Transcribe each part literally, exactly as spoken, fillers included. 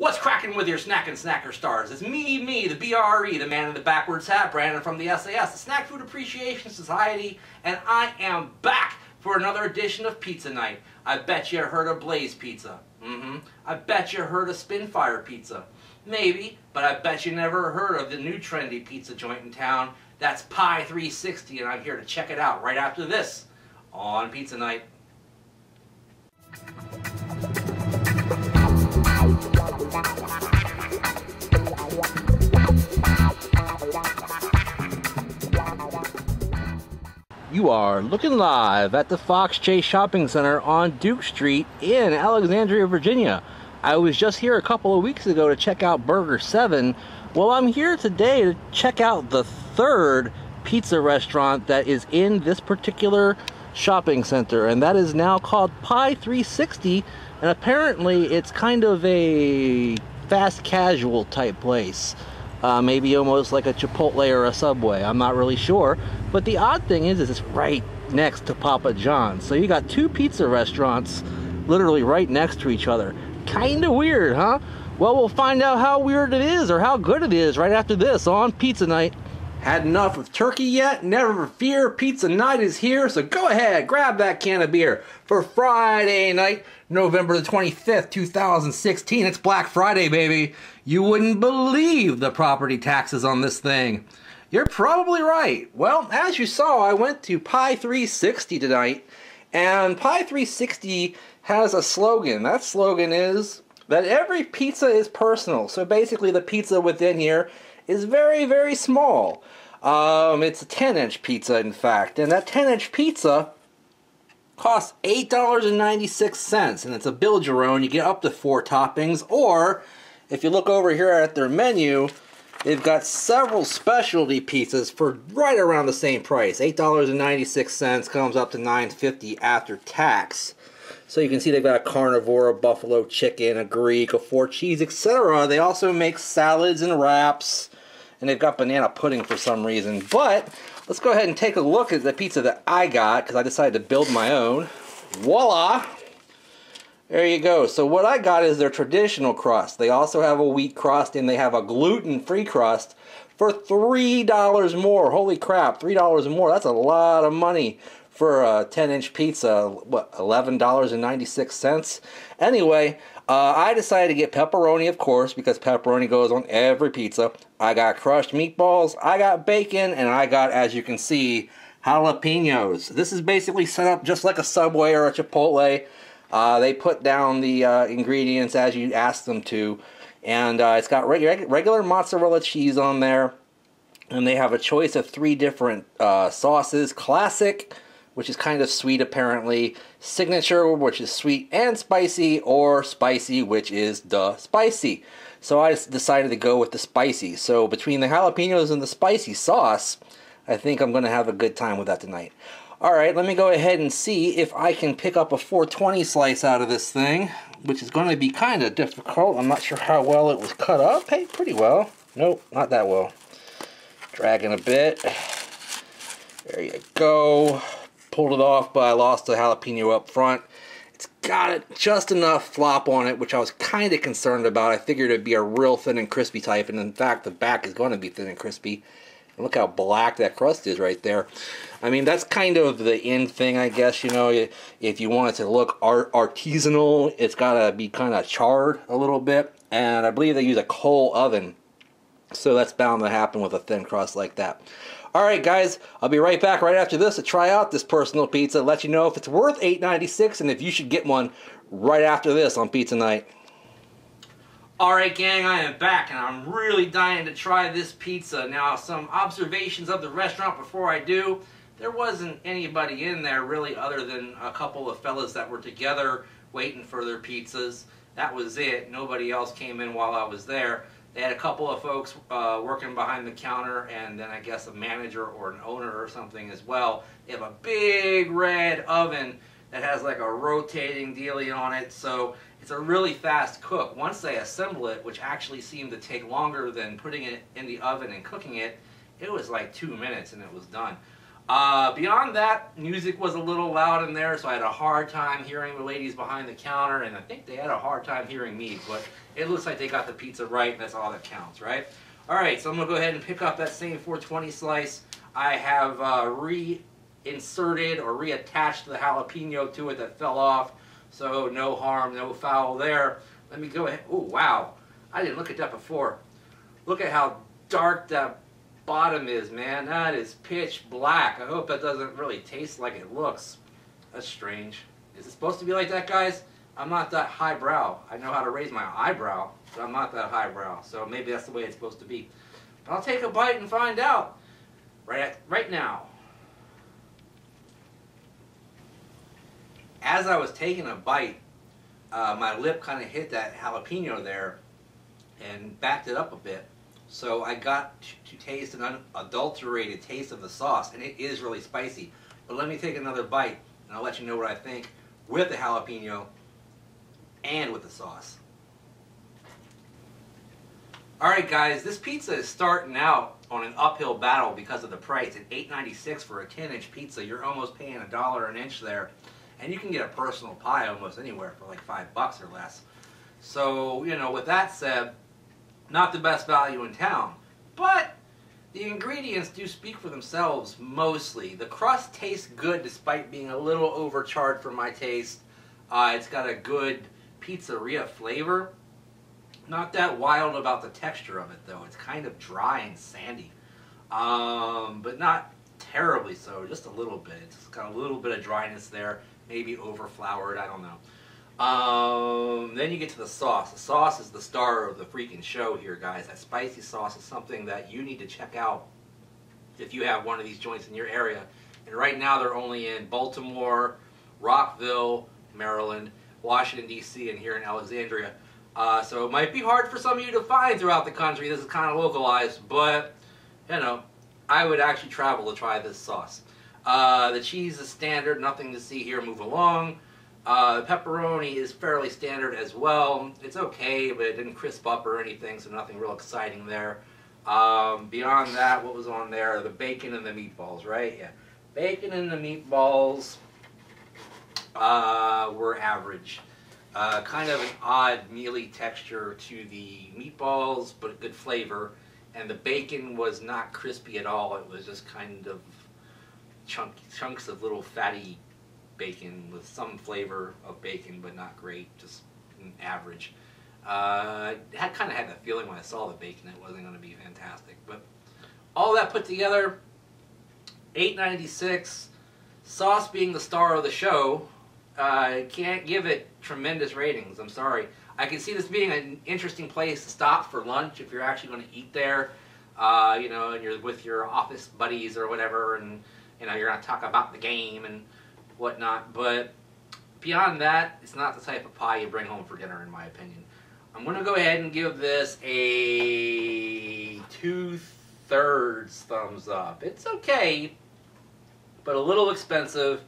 What's cracking with your snackin' snacker stars? It's me, me, the B R E, the man in the backwards hat, Brandon from the S A S, the Snack Food Appreciation Society, and I am back for another edition of Pizza Night. I bet you heard of Blaze Pizza. Mm-hmm. I bet you heard of Spinfire Pizza. Maybe, but I bet you never heard of the new trendy pizza joint in town. That's Pie three sixty, and I'm here to check it out right after this on Pizza Night. You are looking live at the Fox Chase Shopping Center on Duke Street in Alexandria, Virginia. I was just here a couple of weeks ago to check out Burger seven. Well, I'm here today to check out the third pizza restaurant that is in this particular shopping center, and that is now called Pie three sixty, and apparently it's kind of a fast casual type place. Uh, maybe almost like a Chipotle or a Subway, I'm not really sure. But the odd thing is, is it's right next to Papa John's. So you got two pizza restaurants literally right next to each other. Kind of weird, huh? Well, we'll find out how weird it is or how good it is right after this on Pizza Night. Had enough of turkey yet? Never fear, Pizza Night is here. So go ahead, grab that can of beer for Friday night, November the twenty-fifth, two thousand sixteen. It's Black Friday, baby. You wouldn't believe the property taxes on this thing. You're probably right. Well, as you saw, I went to Pie three sixty tonight, and Pie three sixty has a slogan. That slogan is that every pizza is personal. So basically the pizza within here is very, very small. Um, it's a ten inch pizza, in fact, and that ten inch pizza costs eight dollars and ninety-six cents, and it's a build-your-own. You get up to four toppings, or if you look over here at their menu, they've got several specialty pizzas for right around the same price. eight dollars and ninety-six cents comes up to nine fifty after tax. So you can see they've got a carnivore, a buffalo chicken, a Greek, a four cheese, et cetera. They also make salads and wraps, and they've got banana pudding for some reason. But let's go ahead and take a look at the pizza that I got, because I decided to build my own. Voila! There you go. So what I got is their traditional crust. They also have a wheat crust, and they have a gluten-free crust for three dollars more. Holy crap, three dollars more. That's a lot of money for a ten inch pizza. What, eleven dollars and ninety-six cents? Anyway, uh, I decided to get pepperoni, of course, because pepperoni goes on every pizza. I got crushed meatballs, I got bacon, and I got, as you can see, jalapenos. This is basically set up just like a Subway or a Chipotle. Uh, they put down the uh, ingredients as you ask them to, and uh, it's got reg regular mozzarella cheese on there, and they have a choice of three different uh, sauces: classic, which is kind of sweet apparently, signature, which is sweet and spicy, or spicy, which is the spicy. So I just decided to go with the spicy. So between the jalapenos and the spicy sauce, I think I'm going to have a good time with that tonight. Alright, let me go ahead and see if I can pick up a four twenty slice out of this thing, which is going to be kind of difficult. I'm not sure how well it was cut up. Hey, pretty well. Nope, not that well. Dragging a bit. There you go. Pulled it off, but I lost the jalapeno up front. It's got it just enough flop on it, which I was kind of concerned about. I figured it would be a real thin and crispy type, and in fact, the back is going to be thin and crispy. Look how black that crust is right there. I mean, that's kind of the end thing, I guess, you know. If you want it to look art artisanal, it's got to be kind of charred a little bit. And I believe they use a coal oven. So that's bound to happen with a thin crust like that. All right, guys, I'll be right back right after this to try out this personal pizza, let you know if it's worth eight dollars and ninety-six cents and if you should get one right after this on Pizza Night. Alright gang, I am back and I'm really dying to try this pizza. Now, some observations of the restaurant before I do. There wasn't anybody in there really other than a couple of fellas that were together waiting for their pizzas. That was it. Nobody else came in while I was there. They had a couple of folks uh, working behind the counter, and then I guess a manager or an owner or something as well. They have a big red oven that has like a rotating dealie on it, so it's a really fast cook. Once they assemble it, which actually seemed to take longer than putting it in the oven and cooking it, it was like two minutes and it was done. Uh, beyond that, music was a little loud in there, so I had a hard time hearing the ladies behind the counter, and I think they had a hard time hearing me, but it looks like they got the pizza right, and that's all that counts, right? All right, so I'm going to go ahead and pick up that same four twenty slice. I have uh, reinserted or reattached the jalapeno to it that fell off, so no harm, no foul there. Let me go ahead. Oh, wow. I didn't look at that before. Look at how dark that bottom is, man. That is pitch black. I hope that doesn't really taste like it looks. That's strange. Is it supposed to be like that, guys? I'm not that highbrow. I know how to raise my eyebrow, but I'm not that highbrow. So maybe that's the way it's supposed to be. But I'll take a bite and find out right at, right now. As I was taking a bite, uh, my lip kind of hit that jalapeno there and backed it up a bit. So I got to taste an unadulterated taste of the sauce, and it is really spicy. But let me take another bite, and I'll let you know what I think with the jalapeno and with the sauce. Alright guys, this pizza is starting out on an uphill battle because of the price. At eight ninety-six for a ten inch pizza, you're almost paying a dollar an inch there. And you can get a personal pie almost anywhere for like five bucks or less. So, you know, with that said, not the best value in town, but the ingredients do speak for themselves mostly. The crust tastes good despite being a little overcharred for my taste. Uh, it's got a good pizzeria flavor. Not that wild about the texture of it though. It's kind of dry and sandy, um, but not terribly so, just a little bit. It's got a little bit of dryness there, maybe over floured, I don't know. Um, then you get to the sauce. The sauce is the star of the freaking show here, guys. That spicy sauce is something that you need to check out if you have one of these joints in your area. And right now they're only in Baltimore, Rockville, Maryland, Washington, D C, and here in Alexandria. Uh, so it might be hard for some of you to find throughout the country. This is kind of localized, but, you know, I would actually travel to try this sauce. Uh, the cheese is standard. Nothing to see here. Move along. Uh, pepperoni is fairly standard as well. It's okay, but it didn't crisp up or anything, so nothing real exciting there. Um, beyond that, what was on there? The bacon and the meatballs, right? Yeah. Bacon and the meatballs uh, were average. Uh, kind of an odd mealy texture to the meatballs, but good flavor. And the bacon was not crispy at all. It was just kind of chunk, chunks of little fatty bacon with some flavor of bacon, but not great, just an average. Uh, I kind of had that feeling when I saw the bacon it wasn't going to be fantastic, but all that put together, eight ninety-six, sauce being the star of the show. I uh, can't give it tremendous ratings, I'm sorry. I can see this being an interesting place to stop for lunch if you're actually going to eat there, uh, you know, and you're with your office buddies or whatever, and you know, you're going to talk about the game and whatnot, but beyond that, it's not the type of pie you bring home for dinner, in my opinion. I'm going to go ahead and give this a two-thirds thumbs up. It's okay, but a little expensive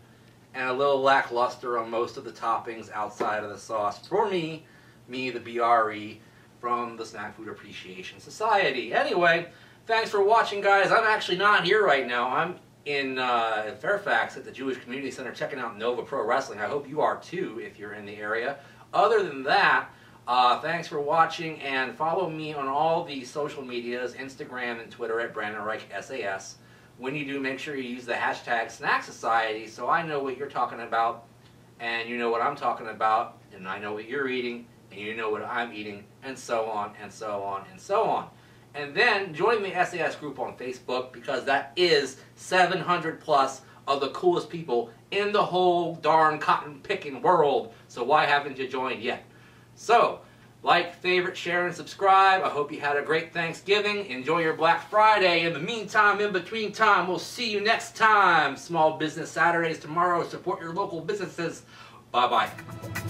and a little lackluster on most of the toppings outside of the sauce. For me, me, the B R E, from the Snack Food Appreciation Society. Anyway, thanks for watching, guys. I'm actually not here right now. I'm in uh, Fairfax at the Jewish Community Center checking out Nova Pro Wrestling. I hope you are too if you're in the area. Other than that, uh, thanks for watching, and follow me on all the social medias, Instagram and Twitter at Brandon Ryche S A S. When you do, make sure you use the hashtag SnackSociety so I know what you're talking about, and you know what I'm talking about, and I know what you're eating, and you know what I'm eating, and so on, and so on, and so on. And then join the S A S group on Facebook, because that is seven hundred plus of the coolest people in the whole darn cotton picking world. So why haven't you joined yet? So, like, favorite, share, and subscribe. I hope you had a great Thanksgiving. Enjoy your Black Friday. In the meantime, in between time, we'll see you next time. Small Business Saturdays tomorrow. Support your local businesses. Bye-bye.